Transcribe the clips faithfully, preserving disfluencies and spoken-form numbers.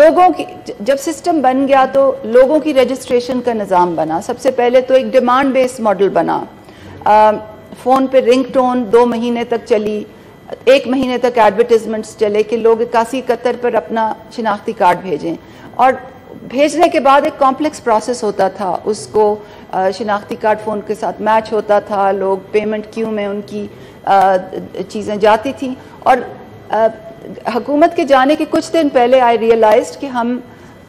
लोगों की जब सिस्टम बन गया तो लोगों की रजिस्ट्रेशन का निज़ाम बना। सबसे पहले तो एक डिमांड बेस्ड मॉडल बना, फ़ोन पे रिंगटोन दो महीने तक चली, एक महीने तक एडवर्टीजमेंट्स चले कि लोग इक्यासी इकहत्तर पर अपना शिनाख्ती कार्ड भेजें, और भेजने के बाद एक कॉम्प्लेक्स प्रोसेस होता था, उसको शिनाख्ती कार्ड फ़ोन के साथ मैच होता था, लोग पेमेंट क्यू में उनकी चीज़ें जाती थी। और आ, हुकूमत के जाने के कुछ दिन पहले आई रियलाइज कि हम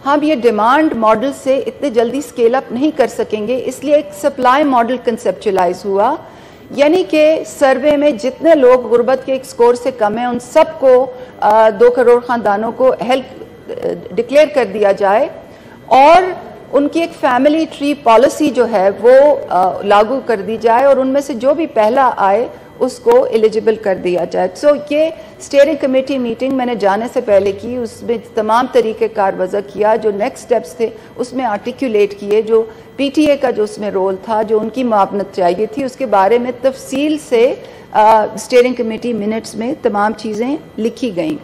हम ये डिमांड मॉडल से इतने जल्दी स्केल अप नहीं कर सकेंगे, इसलिए एक सप्लाई मॉडल कंसेप्चुलाइज हुआ, यानी कि सर्वे में जितने लोग गुर्बत के एक स्कोर से कम हैं उन सबको दो करोड़ ख़ानदानों को अहल डिक्लेयर कर दिया जाए, और उनकी एक फैमिली ट्री पॉलिसी जो है वो आ, लागू कर दी जाए, और उनमें से जो भी पहला आए उसको एलिजिबल कर दिया जाए। सो so, ये स्टेयरिंग कमेटी मीटिंग मैंने जाने से पहले की, उसमें तमाम तरीके कार वज़ा किया, जो नेक्स्ट स्टेप्स थे उसमें आर्टिकुलेट किए, जो पीटीए का जो उसमें रोल था, जो उनकी मुआवनत चाहिए थी, उसके बारे में तफसील से स्टेयरिंग कमेटी मिनट्स में तमाम चीज़ें लिखी गईं।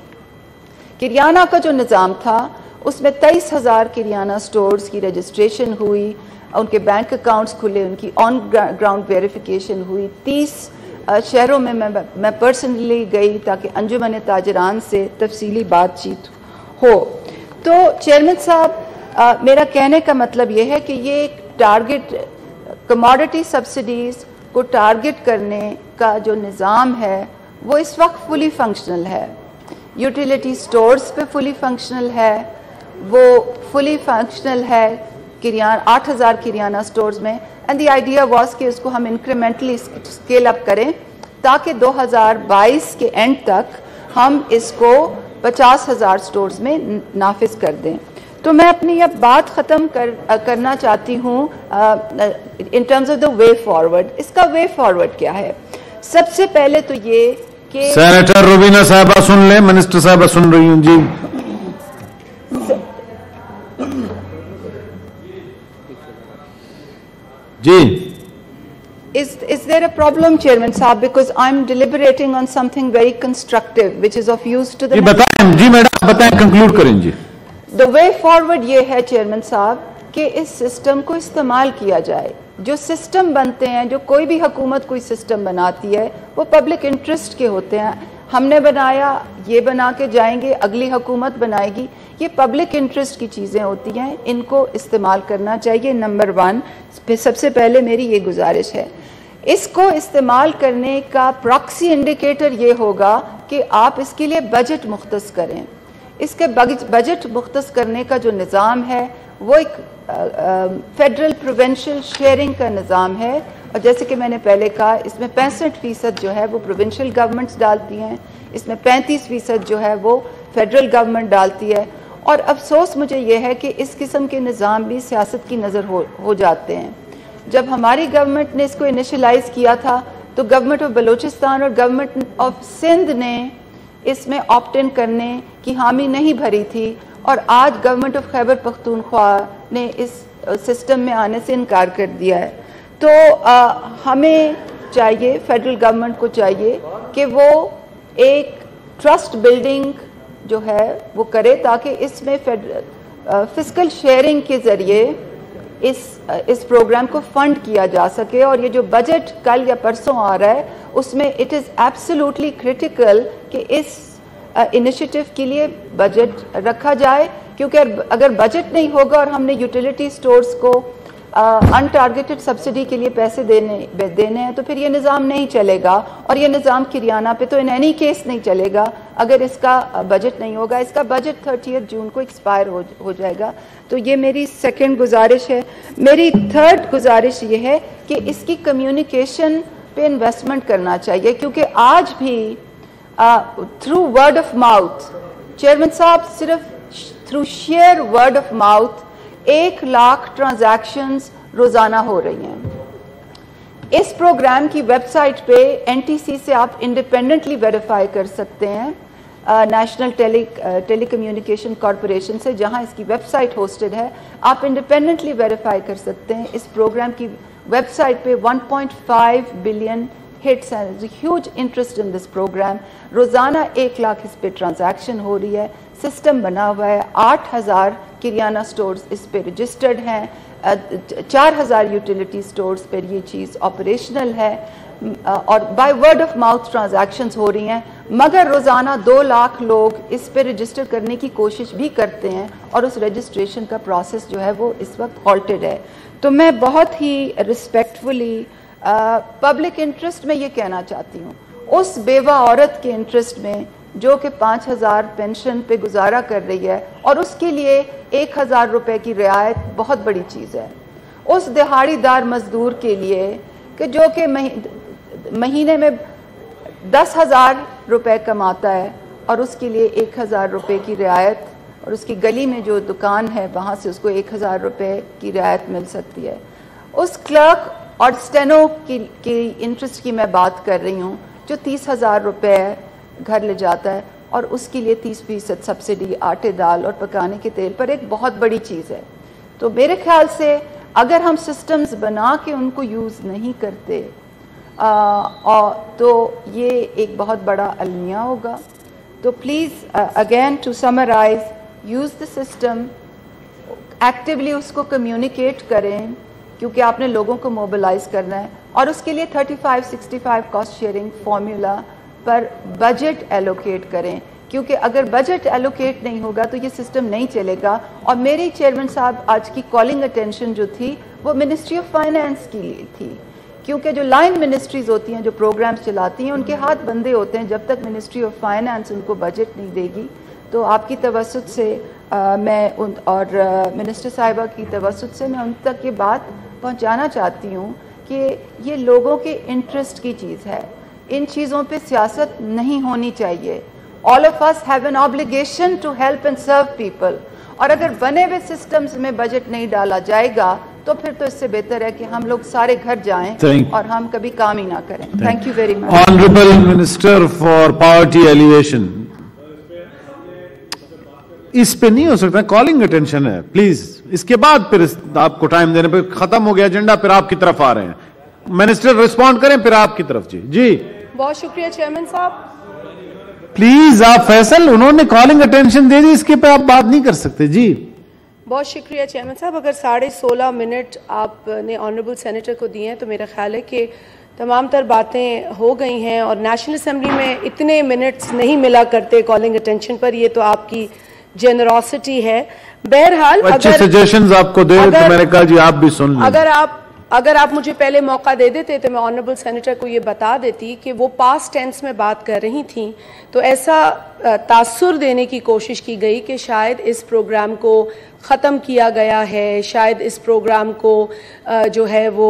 किरियाना का जो निज़ाम था उसमें तेईस हज़ार किरियाना स्टोर्स की रजिस्ट्रेशन हुई, उनके बैंक अकाउंट्स खुले, उनकी ऑन ग्राउंड वेरिफिकेशन हुई। तीस शहरों में मैं मैं पर्सनली गई ताकि अंजुमन ताजरान से तफसीली बातचीत हो। तो चेयरमैन साहब, मेरा कहने का मतलब ये है कि ये टारगेट कमोडिटी सब्सिडीज़ को टारगेट करने का जो निज़ाम है वो इस वक्त फुली फंक्शनल है, यूटिलिटी स्टोर्स पे फुली फंक्शनल है, वो फुली फंक्शनल है किरियाना आठ हज़ार किरियाना स्टोर्स में। एंड द आइडिया वाज कि इसको हम इंक्रीमेंटली स्केल अप करें ताकि दो हज़ार बाईस के एंड तक हम इसको पचास हज़ार स्टोर्स में नाफिज कर दें। तो मैं अपनी यह बात ख़त्म कर करना चाहती हूँ in terms of the way forward. इसका वे फॉरवर्ड क्या है? सबसे पहले तो ये कि सेनेटर रुबीना साहबा सुन लें, मिनिस्टर साहबा सुन रही हूँ जी। Gee. Is, is there a problem, Chairman Saab? Because I'm deliberating on something very constructive, which is of use to the... बताएं जी मैडम, बताएं, conclude करें जी। The way forward ये है Chairman Saab कि इस सिस्टम को इस्तेमाल किया जाए। जो सिस्टम बनते हैं, जो कोई भी हुकूमत कोई सिस्टम बनाती है वो पब्लिक इंटरेस्ट के होते हैं। हमने बनाया, ये बना के जाएंगे, अगली हुकूमत बनाएगी, ये पब्लिक इंटरेस्ट की चीज़ें होती हैं, इनको इस्तेमाल करना चाहिए। नंबर वन पे सबसे पहले मेरी ये गुजारिश है। इसको इस्तेमाल करने का प्रॉक्सी इंडिकेटर ये होगा कि आप इसके लिए बजट मुख्तस करें। इसके बजट मुख्तस करने का जो निज़ाम है वो एक फेडरल प्रोविंशियल शेयरिंग का निज़ाम है, और जैसे कि मैंने पहले कहा इसमें पैंसठ फीसद जो है वो प्रोविंशियल गवर्नमेंट्स डालती हैं, इसमें पैंतीस फीसद जो है वो फेडरल गवर्नमेंट डालती है। और अफसोस मुझे ये है कि इस किस्म के निज़ाम भी सियासत की नज़र हो हो जाते हैं। जब हमारी गवर्नमेंट ने इसको इनिशलाइज़ किया था तो गवर्नमेंट ऑफ बलूचिस्तान और गवर्नमेंट ऑफ सिंध ने इसमें ऑप्ट इन करने की हामी नहीं भरी थी, और आज गवर्नमेंट ऑफ खैबर पख्तूनख्वा ने इस सिस्टम में आने से इनकार कर दिया है। तो आ, हमें चाहिए, फेडरल गवर्नमेंट को चाहिए कि वो एक ट्रस्ट बिल्डिंग जो है वो करे, ताकि इसमें फेडरल फिस्कल शेयरिंग के ज़रिए इस इस प्रोग्राम को फंड किया जा सके। और ये जो बजट कल या परसों आ रहा है उसमें इट इज़ एब्सोल्युटली क्रिटिकल कि इस इनिशिएटिव के लिए बजट रखा जाए, क्योंकि अगर बजट नहीं होगा और हमने यूटिलिटी स्टोर्स को अनटारगेटेड uh, सब्सिडी के लिए पैसे देने देने हैं तो फिर ये निज़ाम नहीं चलेगा, और ये निज़ाम किरियाना पे तो इन एनी केस नहीं चलेगा अगर इसका बजट नहीं होगा। इसका बजट थर्टीएथ जून को एक्सपायर हो हो जाएगा। तो ये मेरी सेकंड गुजारिश है। मेरी थर्ड गुजारिश ये है कि इसकी कम्युनिकेशन पे इन्वेस्टमेंट करना चाहिए, क्योंकि आज भी through word of mouth, chairman साहब, सिर्फ through share word of mouth एक लाख ट्रांजैक्शंस रोज़ाना हो रही हैं। इस प्रोग्राम की वेबसाइट पे एनटीसी से आप इंडिपेंडेंटली वेरीफाई कर सकते हैं, national tele telecommunication corporation से, जहां इसकी वेबसाइट होस्टेड है। आप इंडिपेंडेंटली वेरीफाई कर सकते हैं। इस प्रोग्राम की वेबसाइट पे one point five billion hits हैं, huge interest in this programme. रोज़ाना एक लाख इस पे ट्रांजैक्शन हो रही है। सिस्टम बना हुआ है। आठ हज़ार किरियाना स्टोर्स इस पे रजिस्टर्ड हैं, चार हज़ार यूटिलिटी स्टोर्स पर ये चीज़ ऑपरेशनल है और by word of mouth transactions हो रही हैं, मगर रोज़ाना दो लाख लोग इस पे रजिस्टर करने की कोशिश भी करते हैं और उस रजिस्ट्रेशन का प्रोसेस जो है वो इस वक्त हॉल्टेड है। तो मैं बहुत ही रिस्पेक्टफुली पब्लिक इंटरेस्ट में ये कहना चाहती हूँ, उस बेवा औरत के इंटरेस्ट में जो कि पाँच हज़ार पेंशन पे गुजारा कर रही है और उसके लिए एक हज़ार रुपये की रियायत बहुत बड़ी चीज़ है। उस दिहाड़ीदार मजदूर के लिए कि जो कि महीने में दस हज़ार रुपये कमाता है और उसके लिए एक हज़ार रुपये की रियायत और उसकी गली में जो दुकान है वहाँ से उसको एक हज़ार रुपये की रियायत मिल सकती है। उस क्लर्क और स्टेनो की, की इंटरेस्ट की मैं बात कर रही हूँ जो तीस हज़ार रुपये घर ले जाता है और उसके लिए तीस फीसद सब्सिडी आटे दाल और पकाने के तेल पर एक बहुत बड़ी चीज़ है। तो मेरे ख्याल से अगर हम सिस्टम्स बना के उनको यूज़ नहीं करते आ, आ, तो ये एक बहुत बड़ा अलमिया होगा। तो please again to summarise, use the system, actively उसको कम्युनिकेट करें क्योंकि आपने लोगों को मोबिलाइज करना है और उसके लिए thirty five sixty five cost sharing formula पर बजट एलोकेट करें क्योंकि अगर बजट एलोकेट नहीं होगा तो ये सिस्टम नहीं चलेगा। और मेरी चेयरमैन साहब आज की कॉलिंग अटेंशन जो थी वो मिनिस्ट्री ऑफ फाइनेंस की लिए थी क्योंकि जो लाइन मिनिस्ट्रीज़ होती हैं जो प्रोग्राम्स चलाती हैं उनके हाथ बंधे होते हैं जब तक मिनिस्ट्री ऑफ फाइनेंस उनको बजट नहीं देगी। तो आपकी तवसुत से आ, मैं उन और आ, मिनिस्टर साहिबा की तवसुत से मैं उन तक ये बात पहुँचाना चाहती हूँ कि ये लोगों के इंटरेस्ट की चीज़ है, इन चीज़ों पे सियासत नहीं होनी चाहिए। All of us have an obligation to help and serve people और अगर बने हुए सिस्टम्स में बजट नहीं डाला जाएगा तो फिर तो इससे बेहतर है कि हम लोग सारे घर जाएं और हम कभी काम ही ना करें। Thank you very much. Honourable minister for poverty alleviation, इस पे नहीं हो सकता, कॉलिंग अटेंशन है, प्लीज इसके बाद फिर आपको टाइम देने पे खत्म हो गया एजेंडा, फिर आपकी तरफ आ रहे हैं। मिनिस्टर रिस्पॉन्ड करें फिर आपकी तरफ। जी जी बहुत शुक्रिया चेयरमैन साहब। प्लीज आप फैसल, उन्होंने कॉलिंग अटेंशन दे दी, इसके पे आप बात नहीं कर सकते। जी बहुत शुक्रिया चेयरमैन साहब। अगर साढ़े सोलह मिनट आपने ऑनरेबल सेनेटर को दिए हैं तो मेरा ख्याल है कि तमाम तर बातें हो गई हैं और नेशनल असम्बली में इतने मिनट्स नहीं मिला करते कॉलिंग अटेंशन पर, ये तो आपकी जेनरॉसिटी है। बहरहाल अच्छे सजेशंस आपको दे तो मैंने कहा जी आप भी सुन लें। अगर आप अगर आप मुझे पहले मौका दे देते तो मैं ऑनरेबल सेनेटर को ये बता देती कि वो पास्ट टेंस में बात कर रही थी, तो ऐसा तासुर देने की कोशिश की गई कि शायद इस प्रोग्राम को ख़त्म किया गया है, शायद इस प्रोग्राम को जो है वो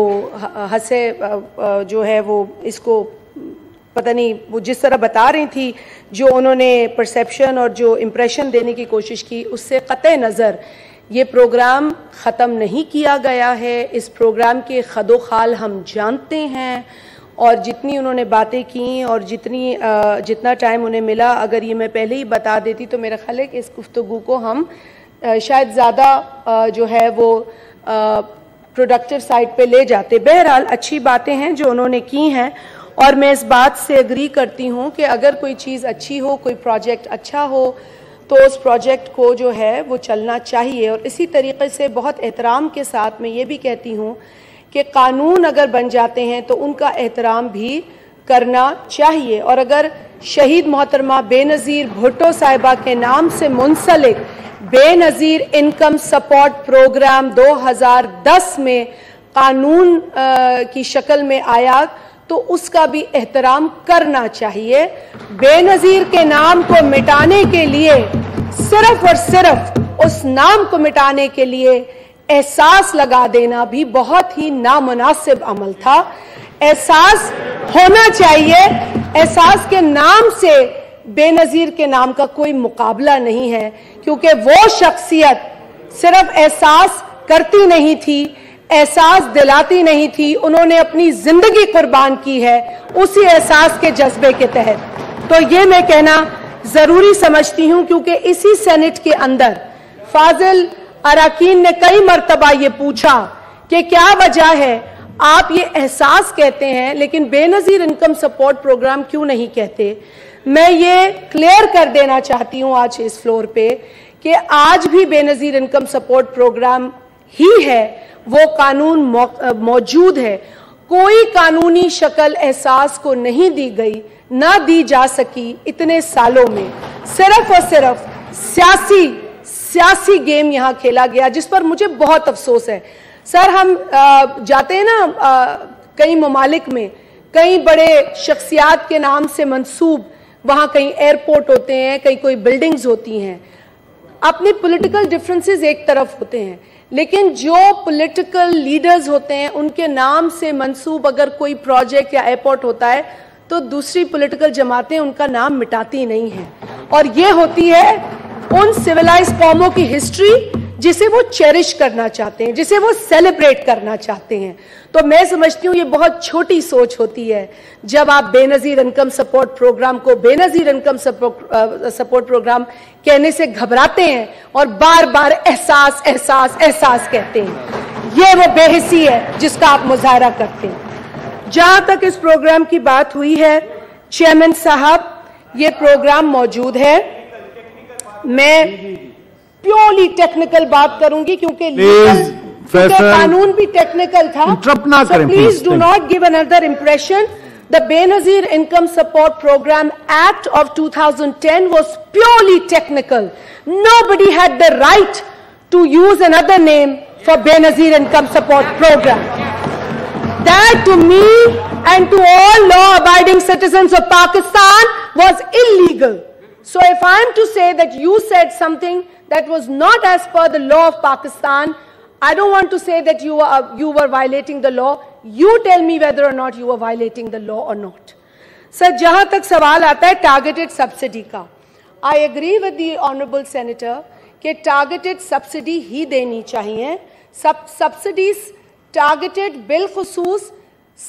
हंसे जो है वो इसको पता नहीं, वो जिस तरह बता रही थी जो उन्होंने परसेप्शन और जो इम्प्रेशन देने की कोशिश की उससे कतई नज़र ये प्रोग्राम ख़त्म नहीं किया गया है। इस प्रोग्राम के खदोखाल हम जानते हैं और जितनी उन्होंने बातें की और जितनी जितना टाइम उन्हें मिला, अगर ये मैं पहले ही बता देती तो मेरा ख्याल है कि इस गुफ्तगू को हम शायद ज़्यादा जो है वो प्रोडक्टिव साइड पे ले जाते। बहरहाल अच्छी बातें हैं जो उन्होंने की हैं और मैं इस बात से एग्री करती हूँ कि अगर कोई चीज़ अच्छी हो, कोई प्रोजेक्ट अच्छा हो तो उस प्रोजेक्ट को जो है वो चलना चाहिए। और इसी तरीके से बहुत एहतराम के साथ मैं ये भी कहती हूँ कि कानून अगर बन जाते हैं तो उनका एहतराम भी करना चाहिए। और अगर शहीद मोहतरमा बेनज़ीर भुट्टो साहिबा के नाम से मुंसलिक बेनज़ीर इनकम सपोर्ट प्रोग्राम दो हज़ार दस में कानून की शक्ल में आया तो उसका भी एहतराम करना चाहिए। बेनज़ीर के नाम को मिटाने के लिए, सिर्फ और सिर्फ उस नाम को मिटाने के लिए एहसास लगा देना भी बहुत ही नामुनासिब अमल था। एहसास होना चाहिए, एहसास के नाम से बेनज़ीर के नाम का कोई मुकाबला नहीं है क्योंकि वो शख्सियत सिर्फ एहसास करती नहीं थी, एहसास दिलाती नहीं थी, उन्होंने अपनी जिंदगी कुर्बान की है उसी एहसास के जज्बे के तहत। तो ये मैं कहना जरूरी समझती हूँ क्योंकि इसी सेनेट के अंदर फाजिल अराकीन ने कई मरतबा ये पूछा कि क्या वजह है आप ये एहसास कहते हैं लेकिन बेनज़ीर इनकम सपोर्ट प्रोग्राम क्यों नहीं कहते। मैं ये क्लियर कर देना चाहती हूँ आज इस फ्लोर पे कि आज भी बेनजीर इनकम सपोर्ट प्रोग्राम ही है, वो कानून मौजूद है, कोई कानूनी शक्ल एहसास को नहीं दी गई, ना दी जा सकी इतने सालों में। सिर्फ और सिर्फ सियासी सियासी गेम यहाँ खेला गया, जिस पर मुझे बहुत अफसोस है। सर हम आ, जाते हैं ना आ, कई ममालिक में, कई बड़े शख्सियात के नाम से मंसूब वहाँ कहीं एयरपोर्ट होते हैं, कहीं कोई बिल्डिंग्स होती हैं, अपने पॉलिटिकल डिफरेंसेस एक तरफ होते हैं, लेकिन जो पॉलिटिकल लीडर्स होते हैं उनके नाम से मंसूब अगर कोई प्रोजेक्ट या एयरपोर्ट होता है तो दूसरी पॉलिटिकल जमातें उनका नाम मिटाती नहीं हैं। और ये होती है उन सिविलाइज कौमों की हिस्ट्री जिसे वो चेरिश करना चाहते हैं, जिसे वो सेलिब्रेट करना चाहते हैं। तो मैं समझती हूँ ये बहुत छोटी सोच होती है जब आप बेनजीर इनकम सपोर्ट प्रोग्राम को बेनजीर इनकम सपोर्ट प्रोग्राम कहने से घबराते हैं और बार बार एहसास एहसास एहसास कहते हैं। ये वो बेहिसी है जिसका आप मुजाहरा करते हैं। जहाँ तक इस प्रोग्राम की बात हुई है, चेयरमैन साहब ये प्रोग्राम मौजूद है, मैं प्योरली टेक्निकल बात करूंगी क्योंकि कानून भी टेक्निकल था। Please do not give another impression. The Benazir income support programme act of two thousand ten was purely technical. Nobody had the right to use another name for Benazir income support programme. That to me and to all law abiding citizens of Pakistan was illegal. So if I am to say that you said something that was not as per the law of Pakistan, I don't want to say that you were, you were violating the law. You tell me whether or not you were violating the law or not. Sir, जहाँ तक सवाल आता है targeted subsidy का, I agree with the honourable senator कि targeted subsidy ही देनी चाहिए। सब subsidies targeted बिलखुसूस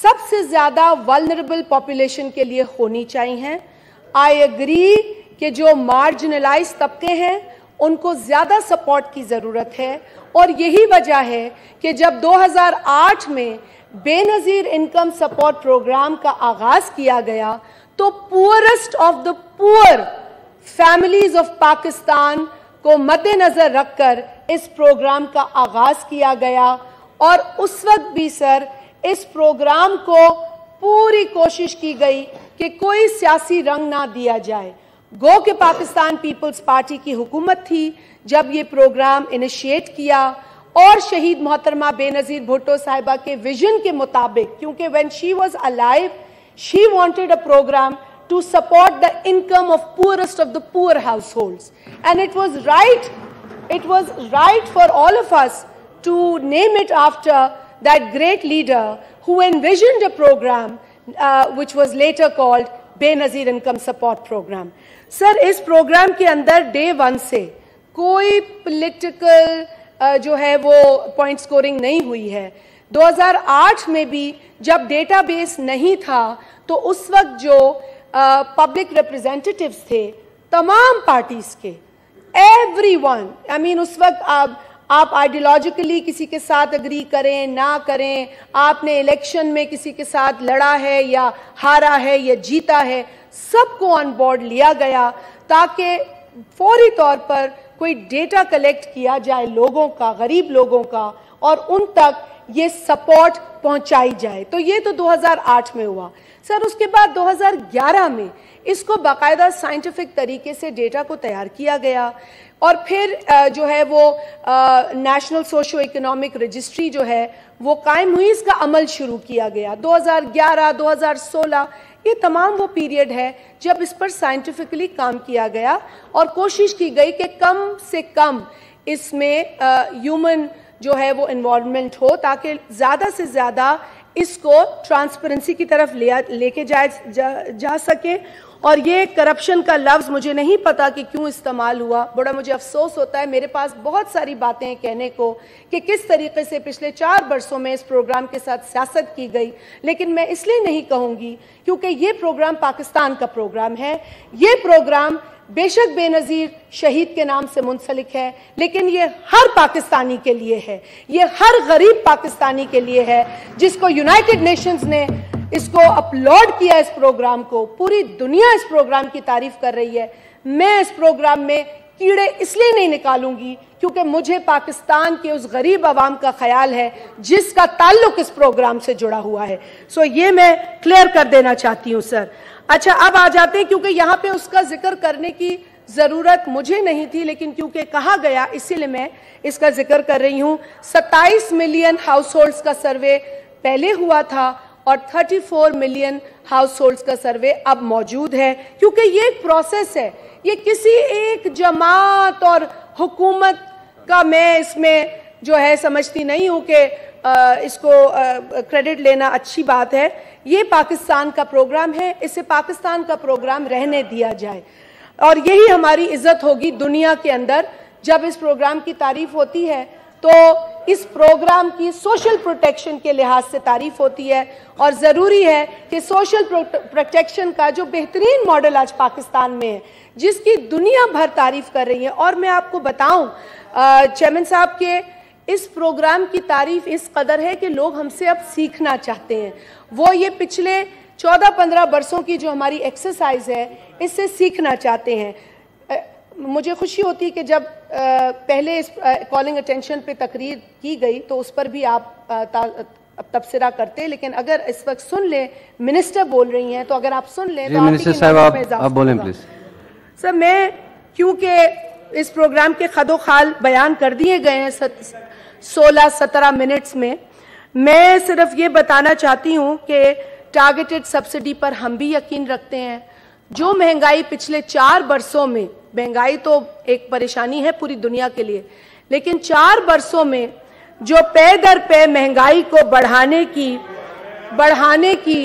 सबसे ज़्यादा vulnerable population के लिए होनी चाहिए। I agree कि जो मार्जिनलाइज तबके हैं उनको ज़्यादा सपोर्ट की ज़रूरत है और यही वजह है कि जब दो हज़ार आठ में बेनज़ीर इनकम सपोर्ट प्रोग्राम का आगाज़ किया गया तो poorest of the poor families of Pakistan को मद्देनज़र रखकर इस प्रोग्राम का आगाज़ किया गया। और उस वक्त भी सर इस प्रोग्राम को पूरी कोशिश की गई कि कोई सियासी रंग ना दिया जाए। गो के पाकिस्तान पीपल्स पार्टी की हुकूमत थी जब ये प्रोग्राम इनिशिएट किया और शहीद मोहतरमा बेनज़ीर भुट्टो साहिबा के विजन के मुताबिक, क्योंकि when she was alive she wanted a programme to support the income of poorest of the poor households and it was right it was right for all of us to name it after that great leader who envisioned a programme which was later called Benazir income support programme. Sir इस programme के अंदर day one से कोई political जो है वो point scoring नहीं हुई है। दो हज़ार आठ में भी जब डेटाबेस नहीं था तो उस वक्त जो पब्लिक रिप्रेजेंटेटिव्स थे तमाम पार्टीज़ के, एवरीवन, आई मीन उस वक्त आप आप आइडियोलॉजिकली किसी के साथ अग्री करें ना करें, आपने इलेक्शन में किसी के साथ लड़ा है या हारा है या जीता है, सबको ऑन बोर्ड लिया गया ताकि फौरी तौर पर कोई डेटा कलेक्ट किया जाए लोगों का, गरीब लोगों का, और उन तक ये सपोर्ट पहुंचाई जाए। तो ये तो दो हज़ार आठ में हुआ। सर उसके बाद दो हज़ार ग्यारह में इसको बाकायदा साइंटिफिक तरीके से डेटा को तैयार किया गया और फिर जो है वो नेशनल सोशो इकोनॉमिक रजिस्ट्री जो है वो कायम हुई, इसका अमल शुरू किया गया। दो हज़ार ग्यारह दो हज़ार सोलह ये तमाम वो पीरियड है जब इस पर साइंटिफिकली काम किया गया और कोशिश की गई कि कम से कम इसमें ह्यूमन जो है वो इन्वॉल्वमेंट हो ताकि ज़्यादा से ज़्यादा इसको ट्रांसपेरेंसी की तरफ ले लेके जाए जा, जा सके। और ये करप्शन का लफ्ज़ मुझे नहीं पता कि क्यों इस्तेमाल हुआ, बड़ा मुझे अफसोस होता है। मेरे पास बहुत सारी बातें हैं कहने को कि किस तरीके से पिछले चार वर्षों में इस प्रोग्राम के साथ सियासत की गई, लेकिन मैं इसलिए नहीं कहूँगी क्योंकि ये प्रोग्राम पाकिस्तान का प्रोग्राम है। ये प्रोग्राम बेशक बेनज़ीर शहीद के नाम से मुंसलिक है, लेकिन ये हर पाकिस्तानी के लिए है, ये हर गरीब पाकिस्तानी के लिए है जिसको यूनाइटेड नेशंस ने इसको अपलोड किया, इस प्रोग्राम को पूरी दुनिया इस प्रोग्राम की तारीफ कर रही है। मैं इस प्रोग्राम में कीड़े इसलिए नहीं निकालूंगी क्योंकि मुझे पाकिस्तान के उस गरीब आवाम का ख्याल है जिसका ताल्लुक इस प्रोग्राम से जुड़ा हुआ है। सो so, ये मैं क्लियर कर देना चाहती हूँ सर। अच्छा, अब आ जाते हैं क्योंकि यहाँ पे उसका जिक्र करने की ज़रूरत मुझे नहीं थी, लेकिन क्योंकि कहा गया इसीलिए मैं इसका जिक्र कर रही हूँ। सत्ताईस मिलियन हाउस होल्ड्स का सर्वे पहले हुआ था और चौंतीस मिलियन हाउस होल्ड्स का सर्वे अब मौजूद है, क्योंकि ये एक प्रोसेस है। ये किसी एक जमात और हुकूमत का मैं इसमें जो है समझती नहीं हूँ कि इसको क्रेडिट लेना अच्छी बात है। ये पाकिस्तान का प्रोग्राम है, इसे पाकिस्तान का प्रोग्राम रहने दिया जाए और यही हमारी इज्जत होगी दुनिया के अंदर। जब इस प्रोग्राम की तारीफ होती है तो इस प्रोग्राम की सोशल प्रोटेक्शन के लिहाज से तारीफ होती है और ज़रूरी है कि सोशल प्रोटेक्शन का जो बेहतरीन मॉडल आज पाकिस्तान में है, जिसकी दुनिया भर तारीफ कर रही है। और मैं आपको बताऊं चेयरमैन साहब के इस प्रोग्राम की तारीफ इस कदर है कि लोग हमसे अब सीखना चाहते हैं। वो ये पिछले चौदह पंद्रह बरसों की जो हमारी एक्सरसाइज है इससे सीखना चाहते हैं। मुझे खुशी होती कि जब पहले इस कॉलिंग अटेंशन पे तकरीर की गई तो उस पर भी आप तबसरा करते, लेकिन अगर इस वक्त सुन लें मिनिस्टर बोल रही हैं तो अगर आप सुन लें तो मिनिस्टर साहब आप, आप बोलें प्लीज। सर मैं क्योंकि इस प्रोग्राम के खदोखाल बयान कर दिए गए हैं सोलह सत्रह मिनट्स में, मैं सिर्फ ये बताना चाहती हूँ कि टारगेटेड सब्सिडी पर हम भी यकीन रखते हैं। जो महंगाई पिछले चार बरसों में, महंगाई तो एक परेशानी है पूरी दुनिया के लिए, लेकिन चार बरसों में जो पे दर पे महंगाई को बढ़ाने की बढ़ाने की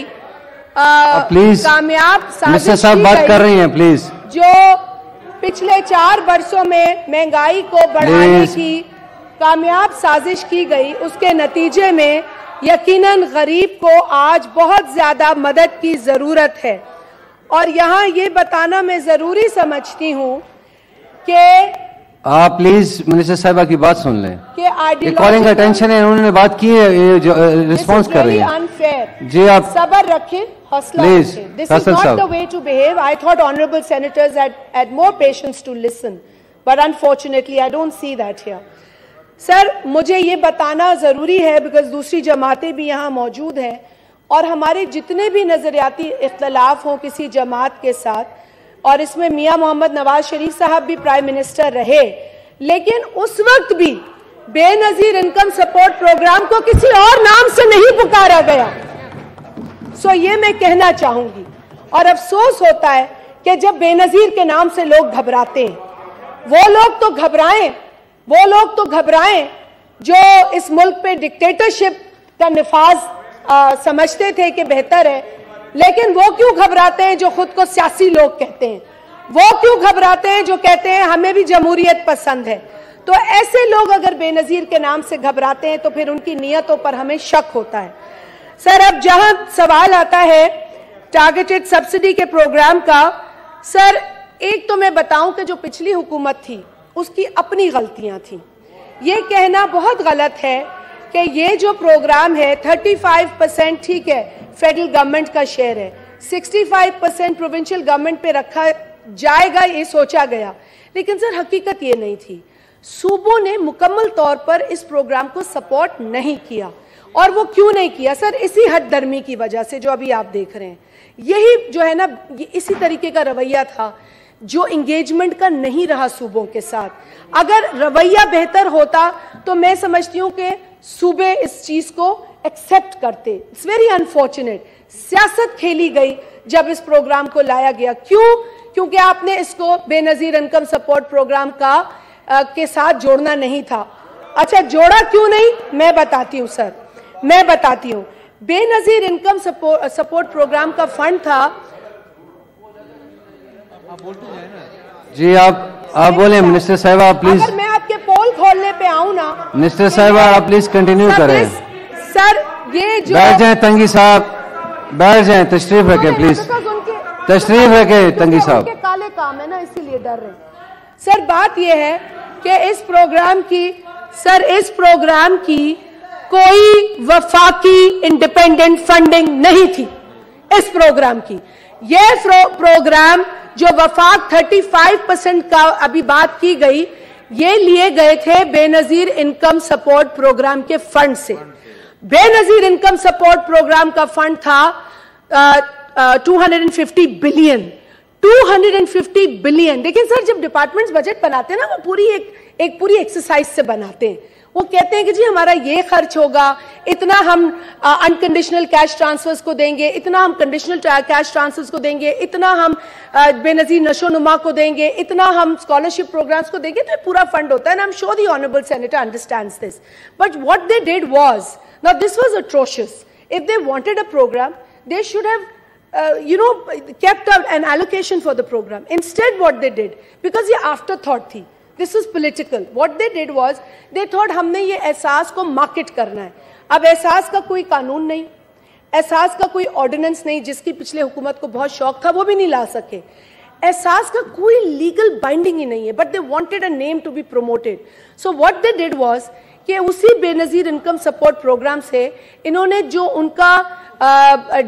कामयाब साजिश बात कर रही हैं प्लीज, जो पिछले चार बरसों में महंगाई को बढ़ाने की कामयाब साजिश की गई, उसके नतीजे में यकीनन गरीब को आज बहुत ज्यादा मदद की जरूरत है। और यहाँ ये बताना मैं जरूरी समझती हूँ कि आप प्लीज मिनिस्टर साहिबा की बात सुन लें कि कॉलिंग अटेंशन है, उन्होंने बात की है, जो रिस्पॉन्स कर रही है जी। आप सबर रखें, हौसला रखें। This is not the way to behave. I thought honourable senators had had more patience to listen, but unfortunately I don't see that here. Sir मुझे ये बताना जरूरी है बिकॉज दूसरी जमातें भी यहाँ मौजूद हैं और हमारे जितने भी नज़रियाती इख्तलाफ हों किसी जमात के साथ, और इसमें मियाँ मोहम्मद नवाज शरीफ साहब भी प्राइम मिनिस्टर रहे, लेकिन उस वक्त भी बेनज़ीर इनकम सपोर्ट प्रोग्राम को किसी और नाम से नहीं पुकारा गया। सो ये मैं कहना चाहूँगी। और अफसोस होता है कि जब बेनज़ीर के नाम से लोग घबराते हैं, वो लोग तो घबराएं वो लोग तो घबराएं जो इस मुल्क पे डिक्टेटरशिप का नफाज आ, समझते थे कि बेहतर है, लेकिन वो क्यों घबराते हैं जो खुद को सियासी लोग कहते हैं? वो क्यों घबराते हैं जो कहते हैं हमें भी जमहूरियत पसंद है? तो ऐसे लोग अगर बेनज़ीर के नाम से घबराते हैं तो फिर उनकी नीयतों पर हमें शक होता है। सर अब जहां सवाल आता है टारगेटेड सब्सिडी के प्रोग्राम का, सर एक तो मैं बताऊं कि जो पिछली हुकूमत थी उसकी अपनी गलतियां थी। ये कहना बहुत गलत है कि ये जो प्रोग्राम है पैंतीस परसेंट ठीक है फेडरल गवर्नमेंट का शेयर है, पैंसठ परसेंट प्रोविंशियल गवर्नमेंट पे रखा जाएगा ये सोचा गया, लेकिन सर हकीकत ये नहीं थी। सूबों ने मुकम्मल तौर पर इस प्रोग्राम को सपोर्ट नहीं किया। और वो क्यों नहीं किया सर? इसी हददर्मी की वजह से जो अभी आप देख रहे हैं। यही जो है ना, इसी तरीके का रवैया था जो इंगेजमेंट का नहीं रहा सूबों के साथ। अगर रवैया बेहतर होता तो मैं समझती हूँ कि सूबे इस चीज को एक्सेप्ट करते। इट्स वेरी अनफॉर्चुनेट, सियासत खेली गई जब इस प्रोग्राम को लाया गया। क्यों? क्योंकि आपने इसको बेनज़ीर इनकम सपोर्ट प्रोग्राम का आ, के साथ जोड़ना नहीं था। अच्छा जोड़ा क्यों नहीं, मैं बताती हूँ सर, मैं बताती हूँ। Benazir income support support programme का फंड था जी। आप आप बोले मिनिस्टर साहिबा, आप प्लीज। अगर मैं आपके पोल खोलने पे आऊं ना मिनिस्टर साहिबा, आप प्लीज कंटिन्यू करें। सर ये जो बैठ जाए तंगी साहब, बैठ जाए, तशरीफ रखें प्लीज, तशरीफ रखें तंगी साहब। काले काम है ना, इसीलिए डर रहे। सर बात ये है कि इस प्रोग्राम की सर इस प्रोग्राम की कोई वफाकी इंडिपेंडेंट फंडिंग नहीं थी। इस प्रोग्राम की। ये प्रोग्राम जो वफाक पैंतीस परसेंट का अभी बात की गई, ये लिए गए थे बेनजीर इनकम सपोर्ट प्रोग्राम के फंड से। बेनजीर इनकम सपोर्ट प्रोग्राम का फंड था आ, आ, दो सौ पचास बिलियन। दो सौ पचास बिलियन। लेकिन सर जब डिपार्टमेंट्स बजट बनाते हैं ना, वो पूरी एक एक पूरी एक्सरसाइज से बनाते हैं। वो कहते हैं कि जी हमारा ये खर्च होगा, इतना हम अनकंडीशनल कैश ट्रांसफर्स को देंगे, इतना हम कंडीशनल कैश ट्रांसफर्स को देंगे, इतना हम बेनजीर नशोनुमा को देंगे, इतना हम स्कॉलरशिप प्रोग्राम्स को देंगे। तो ये पूरा फंड होता है and I am sure the honourable senator understands this. But what they did was, now this was atrocious. If they wanted a programme they should have Uh, you know, kept out an allocation for the program. Instead, what they did, because ये afterthought थी, this is political. What they did was, they thought हमने ये एहसास को market करना है। अब एहसास का कोई कानून नहीं, एहसास का कोई ordinance नहीं, जिसकी पिछले हुकूमत को बहुत शौक था वो भी नहीं ला सके। एहसास का कोई legal binding ही नहीं है, but they wanted a name to be promoted. So what they did was, कि उसी बेनजीर इनकम सपोर्ट प्रोग्राम से इन्होंने जो उनका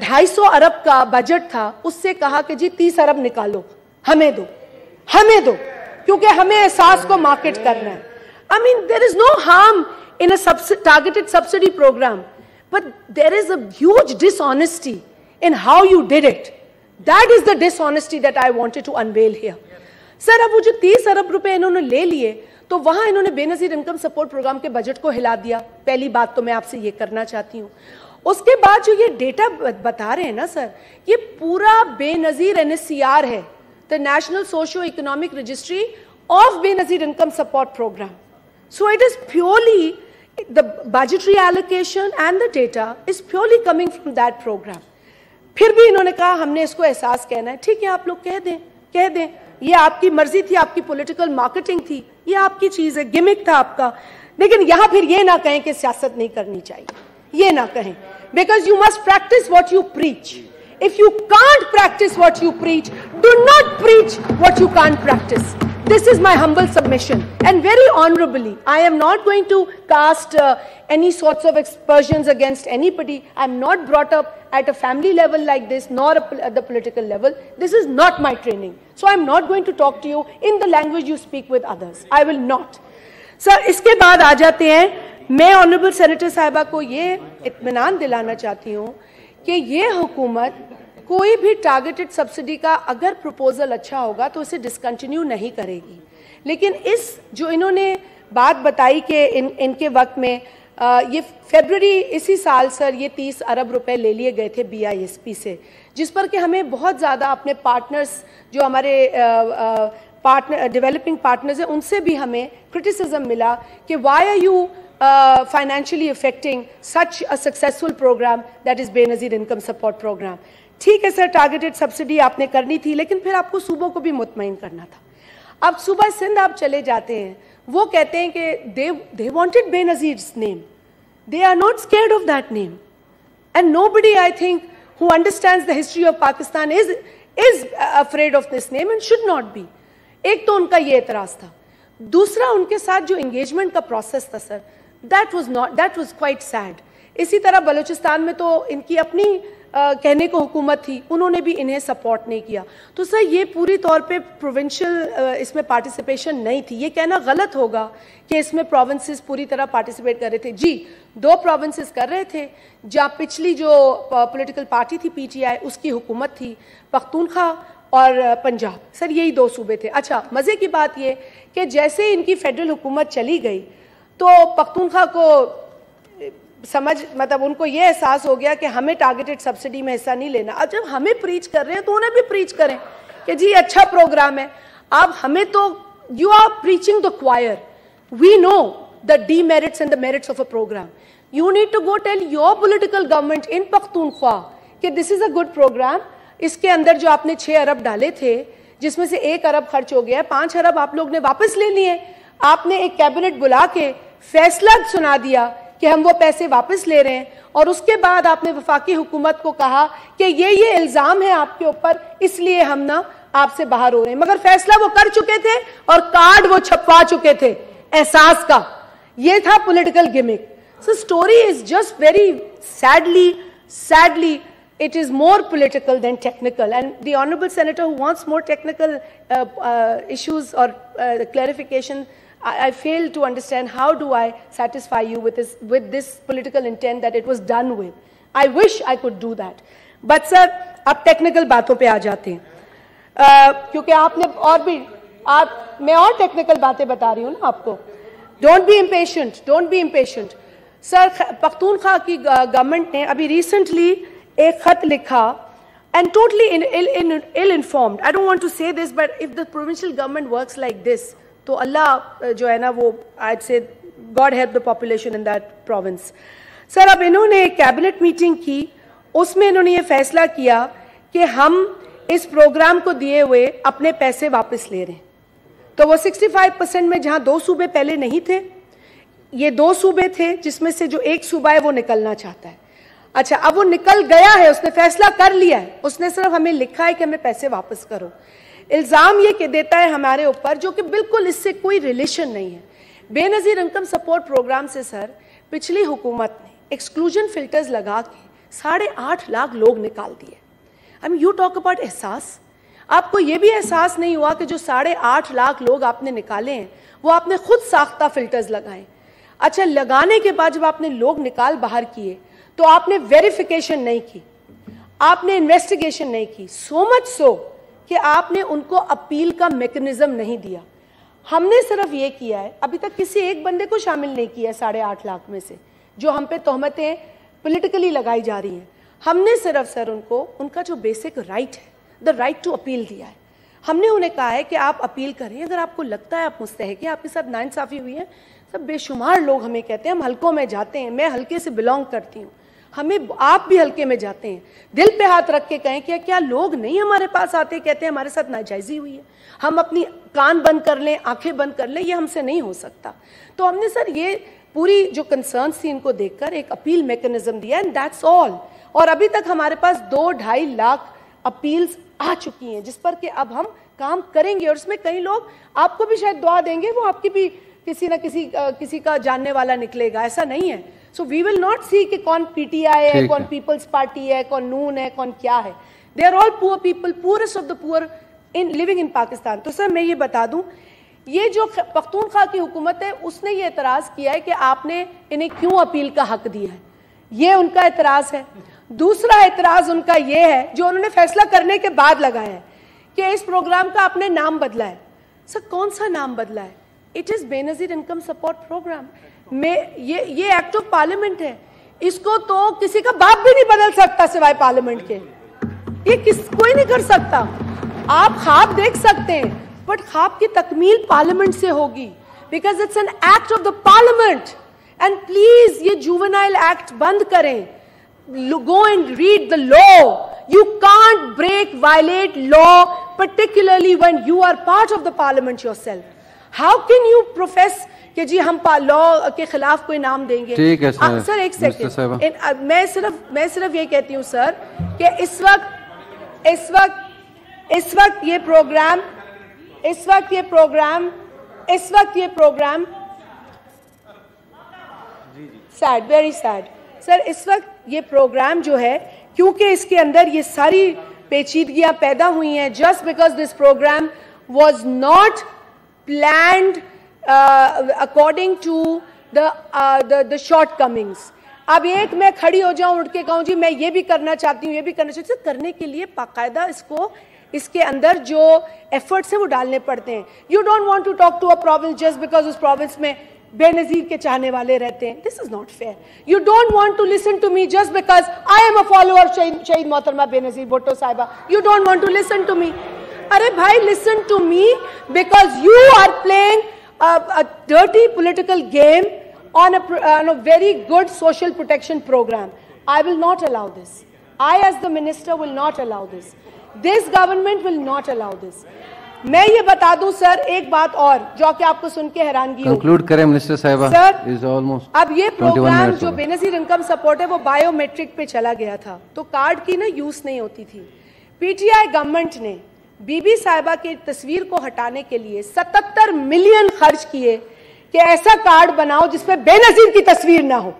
ढाई सौ अरब का बजट था उससे कहा कि जी तीस अरब निकालो, हमें दो, हमें दो, क्योंकि हमें एहसास को मार्केट करना है। I mean there is no harm in a targeted subsidy programme, but there is a huge dishonesty in how you did it. That is the dishonesty that I wanted to unveil here. Sir अब वो जो तीस अरब रुपए इन्होंने ले लिए, तो वहां इन्होंने बेनजीर इनकम सपोर्ट प्रोग्राम के बजट को हिला दिया। पहली बात तो मैं आपसे ये करना चाहती हूँ। उसके बाद जो ये डेटा बता रहे हैं ना सर, ये पूरा Benazir N S C R है, the national socio economic registry of Benazir income support programme. So it is purely the budgetary allocation and the data is purely coming from that programme. फिर भी इन्होंने कहा हमने इसको एहसास कहना है। ठीक है, आप लोग कह दें, कह दें, ये आपकी मर्जी थी, आपकी पॉलिटिकल मार्केटिंग थी, ये आपकी चीज है, गिमिक था आपका। लेकिन यहां फिर ये ना कहें कि सियासत नहीं करनी चाहिए, ये ना कहें, because you must practise what you preach. If you can't practise what you preach, do not preach what you can't practise. This is my humble submission and very honourably I am not going to cast any sorts of aspersions against anybody. I am not brought up at a family level like this, nor at the political level. This is not my training. So I am not going to talk to you in the language you speak with others. I will not. Sir, इसके बाद आ जाते हैं, मैं honorable senator साहिबा को ये इत्मीनान दिलाना चाहती हूँ कि ये हुकूमत कोई भी टारगेटेड सब्सिडी का अगर प्रपोजल अच्छा होगा तो उसे डिसकंटिन्यू नहीं करेगी। लेकिन इस जो इन्होंने बात बताई कि इन इनके वक्त में Uh, ये फरवरी इसी साल सर ये तीस अरब रुपए ले लिए गए थे बी आई एस पी से, जिस पर कि हमें बहुत ज़्यादा अपने पार्टनर्स जो हमारे पार्टनर डेवलपिंग पार्टनर्स हैं उनसे भी हमें क्रिटिसिज्म मिला कि why are you financially affecting such a successful programme that is Benazir income support programme. ठीक है सर, टारगेटेड सब्सिडी आपने करनी थी, लेकिन फिर आपको सूबों को भी मुतमईन करना था। अब सूबा सिंध आप चले जाते हैं, वो कहते हैं कि they they wanted Benazir's name, they are not scared of that name, and nobody I think who understands the history of Pakistan is is afraid of this name and should not be. एक तो उनका ये एतराज था, दूसरा उनके साथ जो engagement का प्रोसेस था sir, that was not that was quite sad. इसी तरह बलूचिस्तान में तो इनकी अपनी Uh, कहने को हुकूमत थी, उन्होंने भी इन्हें सपोर्ट नहीं किया। तो सर ये पूरी तौर पे प्रोविंशियल uh, इसमें पार्टिसिपेशन नहीं थी। ये कहना गलत होगा कि इसमें प्रोविंसेस पूरी तरह पार्टिसिपेट कर रहे थे। जी दो प्रोविंसेस कर रहे थे, जहाँ पिछली जो पॉलिटिकल पार्टी थी पी टी आई उसकी हुकूमत थी, पख्तूनख्वा और पंजाब, सर यही दो सूबे थे। अच्छा मज़े की बात ये कि जैसे इनकी फेडरल हुकूमत चली गई तो पख्तूनख्वा को समझ मतलब उनको ये एहसास हो गया कि हमें टारगेटेड सब्सिडी में हिस्सा नहीं लेना। अब जब हमें प्रीच कर रहे हैं तो उन्हें भी प्रीच करें कि जी अच्छा प्रोग्राम है। आप हमें तो you are preaching the choir, we know the demerits and the merits of a programme. You need to go tell your political government in Pakhtunkhwa कि this is a good programme. इसके अंदर जो आपने छः अरब डाले थे जिसमें से एक अरब खर्च हो गया, पाँच अरब आप लोग ने वापस ले लिए। आपने एक कैबिनेट बुला के फैसला सुना दिया कि हम वो पैसे वापस ले रहे हैं, और उसके बाद आपने वफाकी हुकूमत को कहा कि ये ये इल्ज़ाम है आपके ऊपर, इसलिए हम ना आपसे बाहर हो रहे हैं। मगर फैसला वो कर चुके थे और कार्ड वो छपवा चुके थे एहसास का। ये था political gimmick. So story is just very sadly sadly it is more political than technical. And the Honourable Senator who wants more technical uh, uh, issues or uh, clarification, I, I fail to understand how do I satisfy you with this, with this political intent that it was done with. I wish I could do that. But sir, अब technical बातों पे आ जाते हैं, uh, क्योंकि आपने और भी आप मैं और technical बातें बता रही हूँ ना आपको. Don't be impatient. Don't be impatient. Sir, Pakhtunkhwa की government ने अभी recently एक खत लिखा and totally in, ill, in, ill-informed. I don't want to say this, but if the provincial government works like this, तो अल्लाह जो है ना वो I'd say God help the population in that province. Sir, अब इन्होंने cabinet meeting की, उसमें इन्होंने ये फैसला किया कि हम इस प्रोग्राम को दिए हुए अपने पैसे वापस ले रहे हैं. तो वो पैंसठ परसेंट में जहाँ दो सूबे पहले नहीं थे, ये दो सूबे थे जिसमें से जो एक सूबा है वो निकलना चाहता है. अच्छा, अब वो निकल गया है, उसने फैसला कर लिया है, उसने सिर्फ हमें लिखा है कि हमें पैसे वापस करो. इल्ज़ाम ये कि देता है हमारे ऊपर, जो कि बिल्कुल इससे कोई रिलेशन नहीं है. बेनज़ीर इनकम सपोर्ट प्रोग्राम से सर पिछली हुकूमत ने एक्सक्लूजन फिल्टर्स लगा के साढ़े आठ लाख लोग निकाल दिए. I mean you talk about Ehsaas. आपको ये भी एहसास नहीं हुआ कि जो साढ़े आठ लाख लोग आपने निकाले हैं वो आपने खुद साख्ता फिल्टर्स लगाए. अच्छा, लगाने के बाद जब आपने लोग निकाल बाहर किए तो आपने वेरिफिकेशन नहीं की, आपने इन्वेस्टिगेशन नहीं की, सो मच सो कि आपने उनको अपील का मैकेनिज्म नहीं दिया. हमने सिर्फ ये किया है, अभी तक किसी एक बंदे को शामिल नहीं किया साढ़े आठ लाख में से जो हम पे तोहमतें पॉलिटिकली लगाई जा रही हैं. हमने सिर्फ सर उनको उनका जो बेसिक राइट है, द राइट टू अपील दिया है. हमने उन्हें कहा है कि आप अपील करें अगर आपको लगता है आप मुस्तहक़ हैं, आपके साथ नाइंसाफ़ी हुई है. सब बेशुमार लोग हमें कहते हैं, हम हलकों में जाते हैं, मैं हलके से बिलोंग करती हूँ, हमें आप भी हलके में जाते हैं. दिल पे हाथ रख के कहें कि क्या लोग नहीं हमारे पास आते कहते हैं हमारे साथ नाजायज़ी हुई है, हम अपनी कान बंद कर लें, आंखें बंद कर लें, ये हमसे नहीं हो सकता. तो हमने सर ये पूरी जो कंसर्न्स थी इनको देखकर एक अपील मैकेनिज्म दिया, एंड दैट्स ऑल. और अभी तक हमारे पास दो ढाई लाख अपील्स आ चुकी हैं जिस पर कि अब हम काम करेंगे. और उसमें कई लोग आपको भी शायद दुआ देंगे, वो आपकी भी किसी ना किसी आ, किसी का जानने वाला निकलेगा, ऐसा नहीं है. So we will not see कि कौन पीटीआई है, कौन पीपल्स पार्टी है, कौन नून है, कौन क्या है. They are all poor people, poorest of the poor in living in Pakistan. तो सर मैं ये बता दूं, ये जो पख्तूनख्वा की हुकूमत है उसने ये एतराज़ किया है कि आपने इन्हें क्यों अपील का हक दिया है, ये उनका एतराज़ है. दूसरा एतराज़ उनका ये है जो उन्होंने फैसला करने के बाद लगाया है कि इस प्रोग्राम का आपने नाम बदला है. सर कौन सा नाम बदला है? It is Benazir income support programme में ये ये एक्ट ऑफ पार्लियामेंट है, इसको तो किसी का बाप भी नहीं बदल सकता सिवाय पार्लियामेंट के. ये किस कोई नहीं कर सकता. आप ख्वाब देख सकते हैं बट ख्वाब की तकमील पार्लियामेंट से होगी, because it's an act of the parliament. And please ये जुवेनाइल एक्ट बंद करें. Go and read the law. You can't break violate law, particularly when you are part of the parliament yourself. How can you profess कि जी हम law के खिलाफ कोई नाम देंगे? ठीक है सर, सर एक सेकंड, मैं सिर्फ मैं सिर्फ ये कहती हूँ सर कि इस वक्त इस वक्त इस वक्त ये प्रोग्राम इस वक्त ये प्रोग्राम इस वक्त ये programme sad, very sad sir, इस वक्त ये प्रोग्राम जो है क्योंकि इसके अंदर ये सारी पेचीदगियां पैदा हुई हैं, just because this programme was not planned according to the the shortcomings. अब एक मैं खड़ी हो जाऊं उठ के कहूं जी मैं ये भी करना चाहती हूँ, ये भी करना चाहती हूँ, करने के लिए बाकायदा इसको इसके अंदर जो एफर्ट्स हैं वो डालने पड़ते हैं. You don't want to talk to a province just because उस प्रोविंस में बेनज़ीर के चाहने वाले रहते हैं. This is not fair. You don't want to listen to me just because I am a follower शहीद मोहतरमा बेनज़ीर भुट्टो साहिबा. You don't want to listen to me. अरे भाई listen to me because you are playing a dirty political game on a very good social protection programme. I will not allow this. I as the minister will not allow this. This government will not allow this. मैं ये बता दूं sir एक बात और जो कि आपको सुन के हैरानगी होगी. कंक्लूड करें मिनिस्टर साहिबा. Sir is almost. अब ये प्रोग्राम जो बेनज़ीर इनकम सपोर्ट है वो बायोमेट्रिक पे चला गया था, तो कार्ड की ना यूज नहीं होती थी. पीटीआई गवर्नमेंट ने बीबी साहिबा की तस्वीर को हटाने के लिए सतहत्तर मिलियन खर्च किए कि ऐसा कार्ड बनाओ जिसपे बेनज़ीर की तस्वीर ना हो.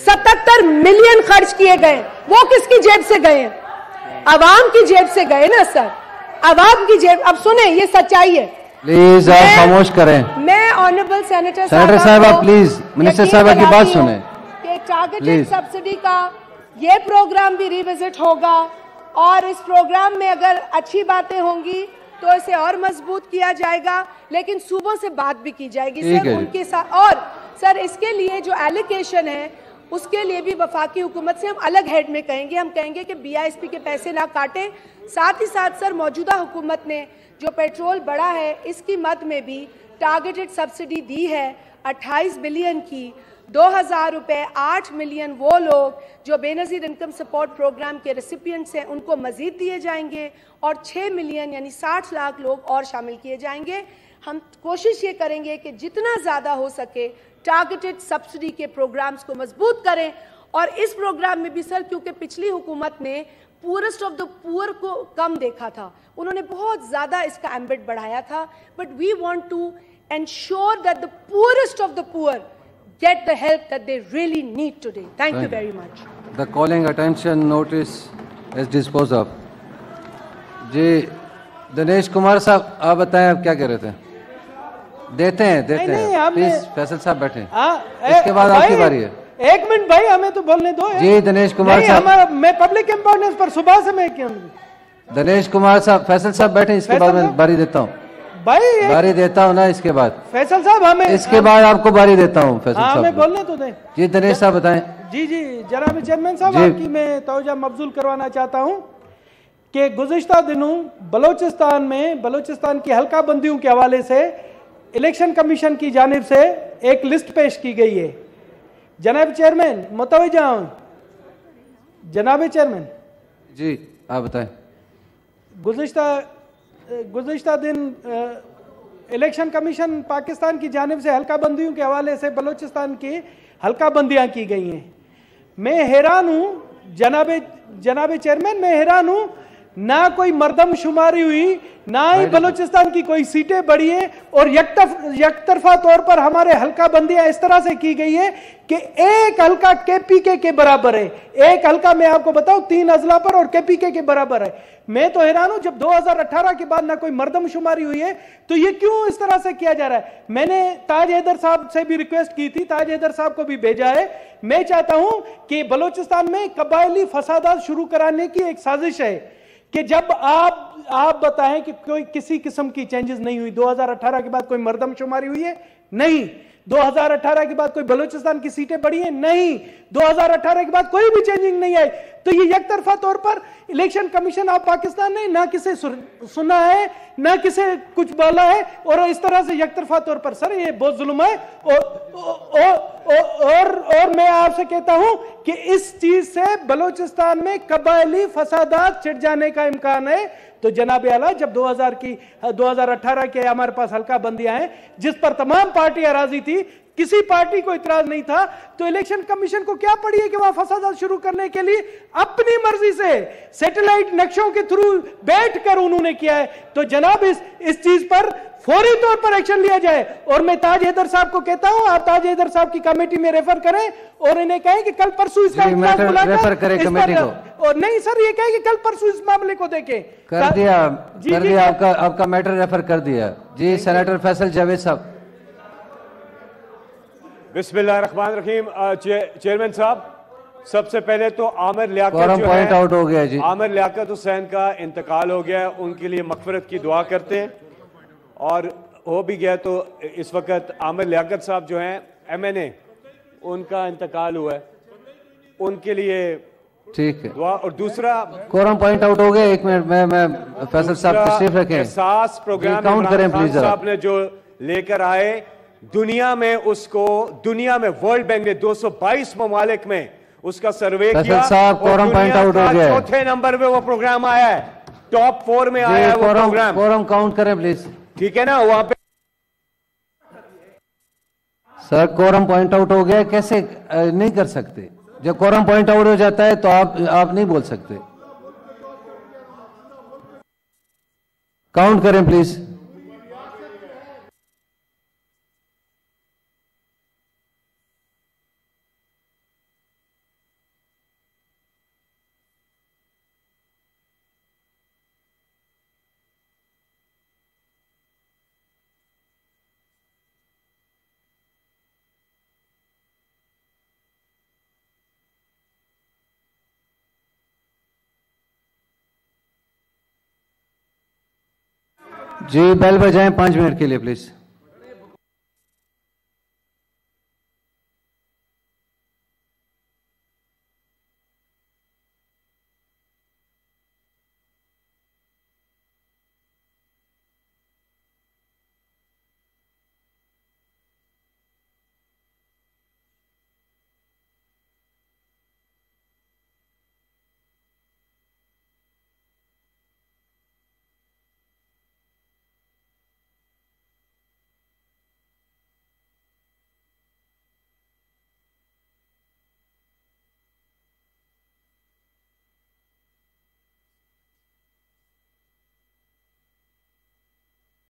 सतहत्तर मिलियन खर्च किए गए, वो किसकी जेब से गए? आवाम की जेब से गए ना सर, आवाम की जेब। अब सुने, ये सच्चाई है, प्लीज आप खामोश करें। मैं ऑनरेबल सेनेटर साहब, आप प्लीज मिनिस्टर साहब की बात सुने। टारगेटेड सब्सिडी का ये प्रोग्राम भी रिविजिट होगा और इस प्रोग्राम में अगर अच्छी बातें होंगी तो इसे और मजबूत किया जाएगा, लेकिन सूबों से बात भी की जाएगी सर उनके साथ। और सर इसके लिए जो एलोकेशन है उसके लिए भी वफाकी हुकूमत से हम अलग हेड में कहेंगे, हम कहेंगे कि बीआईएसपी के पैसे ना काटें। साथ ही साथ सर मौजूदा हुकूमत ने जो पेट्रोल बढ़ा है इसकी मद में भी टारगेटेड सब्सिडी दी है अट्ठाईस बिलियन की, दो हज़ार रुपये आठ मिलियन वो लोग जो बेनज़ीर इनकम सपोर्ट प्रोग्राम के रेसिपियंट्स हैं उनको मज़ीद दिए जाएंगे और छः मिलियन यानी साठ लाख लोग और शामिल किए जाएंगे। हम कोशिश ये करेंगे कि जितना ज़्यादा हो सके टारगेटेड सब्सिडी के प्रोग्राम्स को मजबूत करें। और इस प्रोग्राम में भी सर, क्योंकि पिछली हुकूमत ने पूरेस्ट ऑफ द पुअर को कम देखा था, उन्होंने बहुत ज़्यादा इसका एम्बिट बढ़ाया था, but we want to ensure that the poorest of the poor get the help that they really need today. Thank, Thank you very much. The calling attention notice is disposed of. जी दिनेश कुमार साहब, आप बताएं आप क्या कह रहे थे? देते हैं देते हैं प्लीज फैसल साहब बैठे, इसके बाद आपकी बारी है। एक मिनट भाई, हमें तो बोलने दो। जी दिनेश कुमार साहब, मैं पब्लिक इम्पोर्टेंस पर सुबह से मैं क्यों। दिनेश कुमार साहब, फैसल साहब बैठे, इसके बाद मैं बारी देता हूँ भाई, बारी देता हूँ ना इसके बाद फैसल साहब, हमें इसके बाद आपको बारी देता हूँ फैसल साहब, हमें बोलने तो दें। जी दिनेश साहब बताएं। जी जी जनाब चेयरमैन साहब, आपकी मैं तवज्जो मबजूल करवाना चाहता हूँ कि गुज़िश्ता दिनों बलूचिस्तान में बलूचिस्तान की हल्का बंदियों के हवाले से इलेक्शन कमीशन की जानिब से एक लिस्ट पेश की गई है। जनाब चेयरमैन मुतवज्जा हूँ, जनाब चेयरमैन जी आप बताएं। गुज़िश्ता गुज़िश्ता दिन इलेक्शन कमीशन पाकिस्तान की जानिब से हल्का बंदियों के हवाले से बलूचिस्तान की हल्का बंदियाँ की गई हैं। मैं हैरान हूँ जनाब जनाब चेयरमैन, मैं हैरान हूँ, ना कोई मरदम शुमारी हुई, ना ही बलूचिस्तान की कोई सीटें बढ़ी हैं और यकतरफा तौर पर हमारे हल्का बंदियाँ इस तरह से की गई है कि एक हल्का केपीके के बराबर है। एक हल्का मैं आपको बताऊं तीन अजला पर और केपीके के बराबर है। मैं तो हैरान हूं, जब दो हज़ार अठारह के बाद ना कोई मरदम शुमारी हुई है तो ये क्यों इस तरह से किया जा रहा है। मैंने ताज हैदर साहब से भी रिक्वेस्ट की थी, ताज हैदर साहब को भी भेजा है। मैं चाहता हूं कि बलूचिस्तान में कबायली फसादात शुरू कराने की एक साजिश है कि जब आप आप बताएं कि कोई किसी किस्म की चेंजेस नहीं हुई, दो हज़ार अठारह के बाद कोई मरदमशुमारी हुई है नहीं, दो हज़ार अठारह के बाद कोई बलूचिस्तान की सीटें बढ़ी हैं नहीं, दो हज़ार अठारह के बाद कोई भी चेंजिंग नहीं आई, तो ये एकतरफा तौर पर इलेक्शन कमीशन ऑफ पाकिस्तान ने ना किसे सुना है ना किसे कुछ बोला है और इस तरह से एकतरफा तौर पर सर ये बहुत जुल्म है। और, और, और, और मैं आपसे कहता हूं कि इस चीज से बलूचिस्तान में कबायली फसादात छिड़ जाने का इम्कान है। तो जनाब आला, जब दो हज़ार की दो हज़ार अठारह के हमारे पास हल्का बंदियां हैं जिस पर तमाम पार्टियां राजी थी, किसी पार्टी को इतराज नहीं था, तो इलेक्शन कमीशन को क्या पड़ी है कि वहां फसादात शुरू करने के लिए अपनी मर्जी से सैटेलाइट नक्शों के थ्रू बैठकर उन्होंने किया है। तो जनाब इस इस चीज पर फौरी तौर पर एक्शन लिया जाए और मैं ताज हैदर साहब को कहता हूं आप ताज हैदर साहब की कमेटी में रेफर करें और इन्हें कहें कि कल परसों इसका रेफर करें कमेटी को। और नहीं सर, ये कहें कि कल परसों इस मामले को देखें। कर दिया कर दिया आपका आपका मैटर रेफर कर दिया। जी सेनेटर फैसल जावेद साहब। बिस्मिल्लाहिर्रहमानिर्रहीम चेयरमैन साहब, सबसे पहले तो आमिर लियाकत आउट हो गया जी, आमिर लियाकत हुसैन का इंतकाल हो गया, उनके लिए मगफिरत की दुआ करते हैं। और हो भी गया तो इस वक्त आमिर लियाकत साहब जो हैं एम एन ए, उनका इंतकाल हुआ है, उनके लिए ठीक है दुआ। और दूसरा कोरम पॉइंट आउट हो गया, एक मिनट में मैं, मैं फैसल साहब तशरीफ रखें। एहसास प्रोग्राम काउंट करें प्लीज साहब ने जो लेकर आए दुनिया में, उसको दुनिया में वर्ल्ड बैंक ने दो सौ बाईस ममालिक में उसका सर्वे किया, चौथे नंबर में वो प्रोग्राम आया है, टॉप फोर में आया है वो प्रोग्राम। कोरम काउंट करें प्लीज, ठीक है ना। वहां पे सर कोरम पॉइंट आउट हो गया, कैसे नहीं कर सकते? जब कोरम पॉइंट आउट हो जाता है तो आप आप नहीं बोल सकते। काउंट करें प्लीज। जी बेल बजाएं पाँच मिनट के लिए प्लीज।